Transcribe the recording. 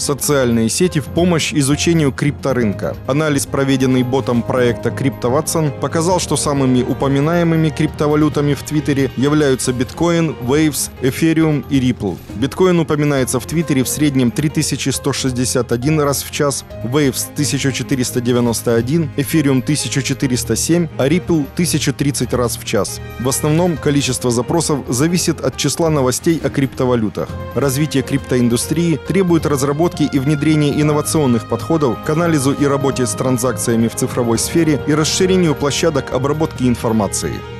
социальные сети в помощь изучению крипторынка. Анализ, проведенный ботом проекта CryptoWatson, показал, что самыми упоминаемыми криптовалютами в Твиттере являются биткоин, Waves, Ethereum и Ripple. Биткоин упоминается в Твиттере в среднем 3161 раз в час, Waves 1491, Ethereum 1407, а Ripple 1030 раз в час. В основном количество запросов зависит от числа новостей о криптовалютах. Развитие криптоиндустрии требует разработки и внедрения инновационных подходов к анализу и работе с транзакциями в цифровой сфере и расширению площадок обработки информации.